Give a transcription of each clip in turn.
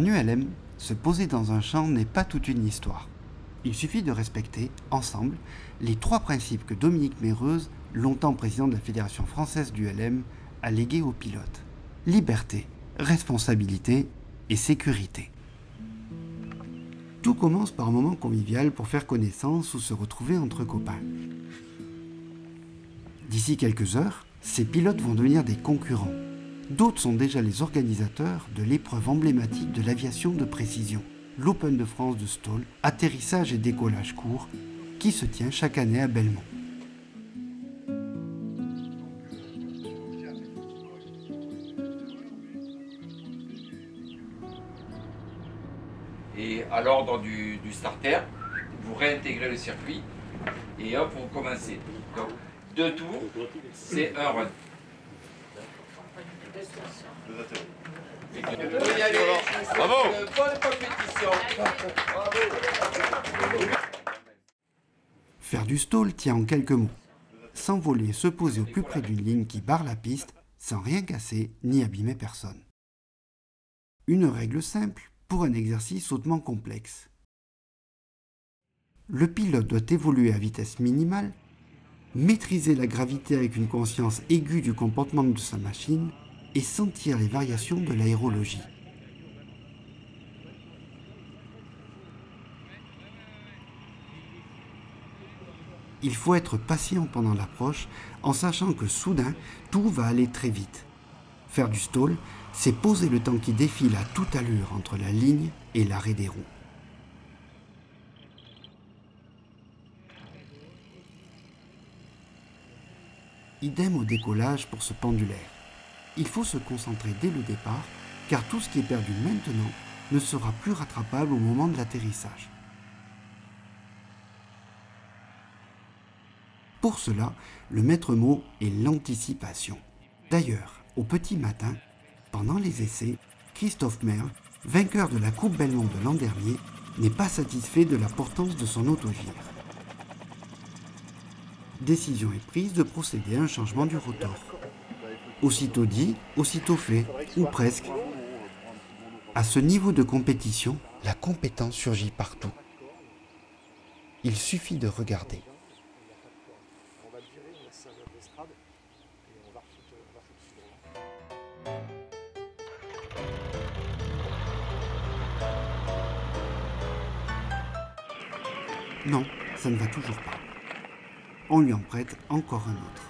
En ULM, se poser dans un champ n'est pas toute une histoire. Il suffit de respecter, ensemble, les trois principes que Dominique Méreuse, longtemps président de la Fédération Française d'ULM, a légués aux pilotes. Liberté, responsabilité et sécurité. Tout commence par un moment convivial pour faire connaissance ou se retrouver entre copains. D'ici quelques heures, ces pilotes vont devenir des concurrents. D'autres sont déjà les organisateurs de l'épreuve emblématique de l'aviation de précision, l'Open de France de STOL, atterrissage et décollage court, qui se tient chaque année à Belmont. Et à l'ordre du starter, vous réintégrez le circuit et hop, vous commencez. Donc, 2 tours, c'est 1 run. Bravo. Bonne compétition. Bravo. Faire du stall tient en quelques mots. S'envoler et se poser au plus près d'une ligne qui barre la piste sans rien casser ni abîmer personne. Une règle simple pour un exercice hautement complexe. Le pilote doit évoluer à vitesse minimale, maîtriser la gravité avec une conscience aiguë du comportement de sa machine et sentir les variations de l'aérologie. Il faut être patient pendant l'approche en sachant que soudain, tout va aller très vite. Faire du stall, c'est poser le temps qui défile à toute allure entre la ligne et l'arrêt des roues. Idem au décollage pour ce pendulaire. Il faut se concentrer dès le départ, car tout ce qui est perdu maintenant ne sera plus rattrapable au moment de l'atterrissage. Pour cela, le maître mot est l'anticipation. D'ailleurs, au petit matin, pendant les essais, Christophe Maire, vainqueur de la Coupe Belmont de l'an dernier, n'est pas satisfait de la portance de son autogire. Décision est prise de procéder à un changement du rotor. Aussitôt dit, aussitôt fait, ou presque. À ce niveau de compétition, la compétence surgit partout. Il suffit de regarder. Non, ça ne va toujours pas. On lui en prête encore un autre.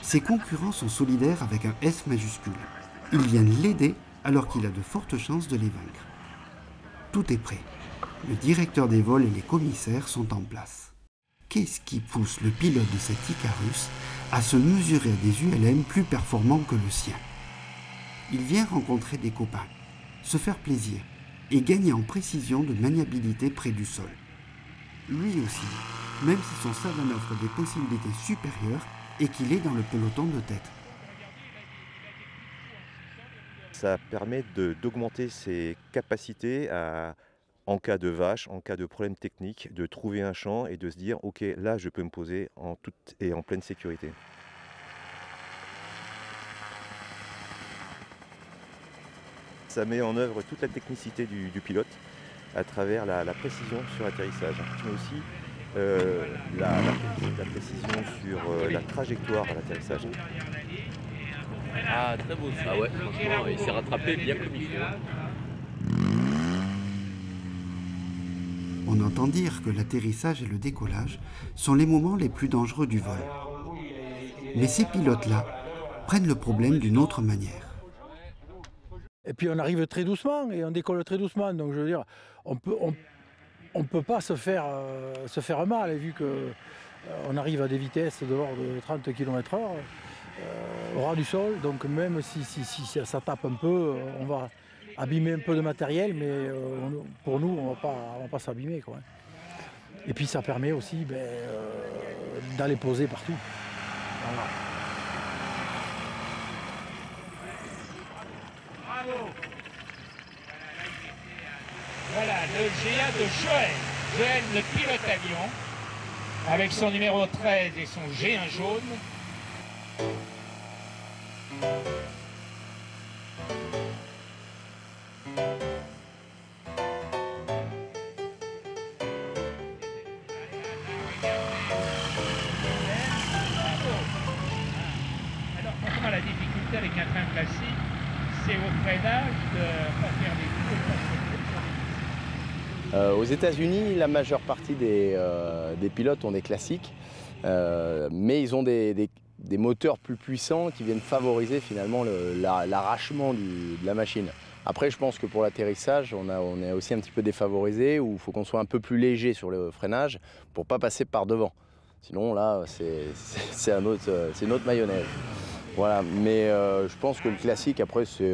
Ses concurrents sont solidaires avec un S majuscule. Ils viennent l'aider alors qu'il a de fortes chances de les vaincre. Tout est prêt. Le directeur des vols et les commissaires sont en place. Qu'est-ce qui pousse le pilote de cet Icarus à se mesurer à des ULM plus performants que le sien? Il vient rencontrer des copains, se faire plaisir et gagner en précision de maniabilité près du sol. Lui aussi, même si son savant offre des possibilités supérieures et qu'il est dans le peloton de tête. Ça permet d'augmenter ses capacités à, en cas de vache, en cas de problème technique, de trouver un champ et de se dire « Ok, là je peux me poser en toute et en pleine sécurité ». Ça met en œuvre toute la technicité du pilote à travers la précision sur l'atterrissage, mais aussi la précision sur la trajectoire à l'atterrissage. Ah, très beau ça. Ah ouais, franchement, il s'est rattrapé bien comme il faut. On entend dire que l'atterrissage et le décollage sont les moments les plus dangereux du vol. Mais ces pilotes-là prennent le problème d'une autre manière. Et puis on arrive très doucement et on décolle très doucement. Donc je veux dire, on peut pas se faire mal. Vu qu'on arrive à des vitesses de l'ordre de 30 km/h, au ras du sol. Donc même si ça tape un peu, on va abîmer un peu de matériel. Mais pour nous, on va pas s'abîmer. Et puis ça permet aussi d'aller poser partout. Voilà. Voilà le Géant de Joël. Joël, le pilote avion, avec son numéro 13 et son G1 jaune. difficulté avec un train classique, c'est au freinage de ne pas faire des coups et pas se retrouver sur les pistes. Aux États-Unis, la majeure partie des pilotes ont des classiques, mais ils ont des moteurs plus puissants qui viennent favoriser finalement l'arrachement de la machine. Après, je pense que pour l'atterrissage, on est aussi un petit peu défavorisé, où il faut qu'on soit un peu plus léger sur le freinage pour ne pas passer par devant. Sinon, là, c'est une autre mayonnaise. Voilà, mais je pense que le classique, après, c'est...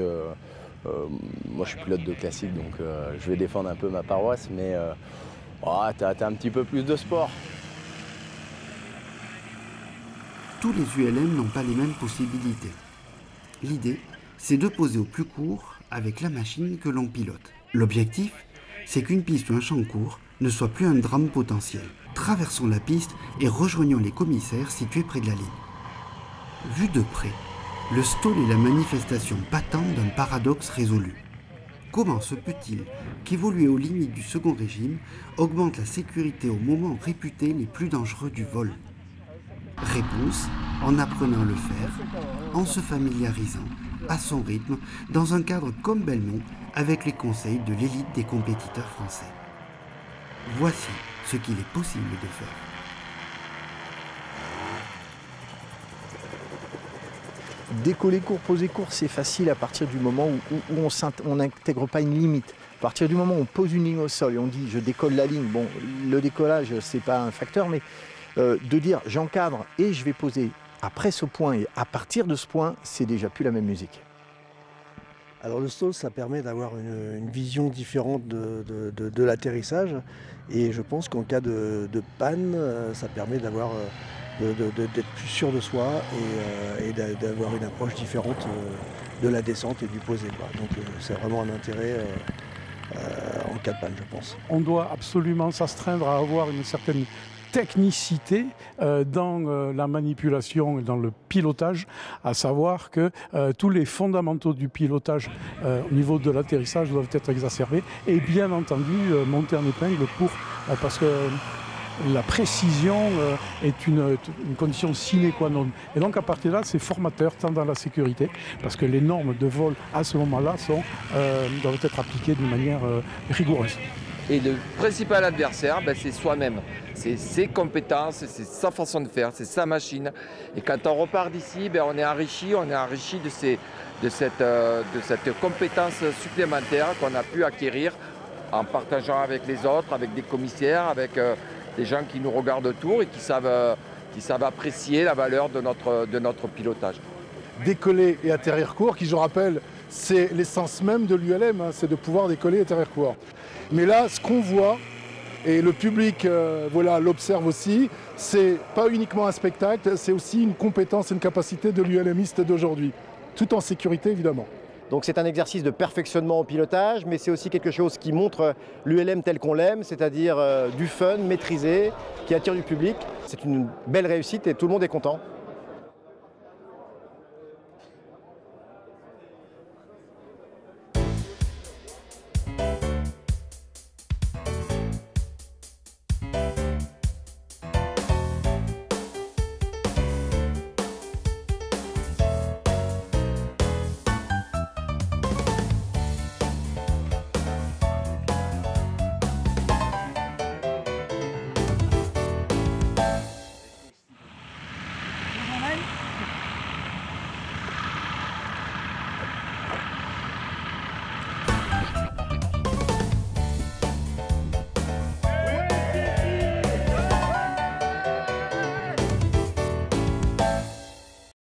moi, je suis pilote de classique, donc je vais défendre un peu ma paroisse, mais t'as un petit peu plus de sport. Tous les ULM n'ont pas les mêmes possibilités. L'idée, c'est de poser au plus court avec la machine que l'on pilote. L'objectif, c'est qu'une piste ou un champ court ne soit plus un drame potentiel. Traversons la piste et rejoignons les commissaires situés près de la ligne. Vu de près, le STOL est la manifestation patente d'un paradoxe résolu. Comment se peut-il qu'évoluer aux limites du second régime augmente la sécurité aux moments réputés les plus dangereux du vol? Réponse, en apprenant à le faire, en se familiarisant à son rythme, dans un cadre comme Belmont, avec les conseils de l'élite des compétiteurs français. Voici ce qu'il est possible de faire. Décoller court, poser court, c'est facile à partir du moment où on n'intègre pas une limite. À partir du moment où on pose une ligne au sol et on dit je décolle la ligne, bon, le décollage, c'est pas un facteur, mais de dire j'encadre et je vais poser après ce point et à partir de ce point, c'est déjà plus la même musique. Alors le STOL, ça permet d'avoir une vision différente de l'atterrissage, et je pense qu'en cas de panne, ça permet d'avoir d'être plus sûr de soi et d'avoir une approche différente de la descente et du posé. Donc c'est vraiment un intérêt en cas de panne, je pense. On doit absolument s'astreindre à avoir une certaine technicité dans la manipulation et dans le pilotage, à savoir que tous les fondamentaux du pilotage au niveau de l'atterrissage doivent être exacerbés et bien entendu monter en épingle pour, parce que la précision est une condition sine qua non. Et donc à partir de là, c'est formateur tant dans la sécurité, parce que les normes de vol à ce moment-là doivent être appliquées d'une manière rigoureuse. Et le principal adversaire, ben, c'est soi-même. C'est ses compétences, c'est sa façon de faire, c'est sa machine. Et quand on repart d'ici, ben, on est enrichi de cette compétence supplémentaire qu'on a pu acquérir en partageant avec les autres, avec des commissaires, avec des gens qui nous regardent autour et qui savent apprécier la valeur de notre pilotage. Décoller et atterrir court, qui, je rappelle, c'est l'essence même de l'ULM, hein, c'est de pouvoir décoller et atterrir court. Mais là, ce qu'on voit, et le public l'observe aussi, c'est pas uniquement un spectacle, c'est aussi une compétence, une capacité de l'ULMiste d'aujourd'hui, tout en sécurité évidemment. Donc c'est un exercice de perfectionnement au pilotage, mais c'est aussi quelque chose qui montre l'ULM tel qu'on l'aime, c'est-à-dire du fun, maîtrisé, qui attire du public. C'est une belle réussite et tout le monde est content.